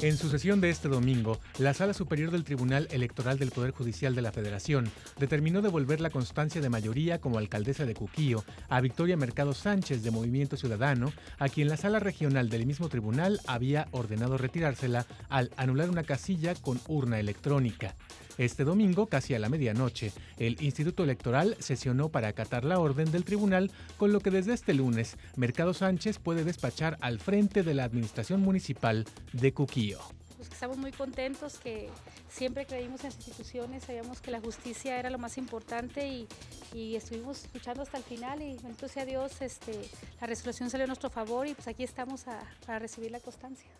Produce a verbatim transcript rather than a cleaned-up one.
En su sesión de este domingo, la Sala Superior del Tribunal Electoral del Poder Judicial de la Federación determinó devolver la constancia de mayoría como alcaldesa de Cuquío a Victoria Mercado Sánchez de Movimiento Ciudadano, a quien la Sala Regional del mismo tribunal había ordenado retirársela al anular una casilla con urna electrónica. Este domingo, casi a la medianoche, el Instituto Electoral sesionó para acatar la orden del tribunal, con lo que desde este lunes, Mercado Sánchez puede despachar al frente de la Administración Municipal de Cuquío. Pues que estamos muy contentos, que siempre creímos en las instituciones, sabíamos que la justicia era lo más importante y, y estuvimos luchando hasta el final y bendito sea Dios, este, la resolución salió a nuestro favor y pues aquí estamos a, para recibir la constancia.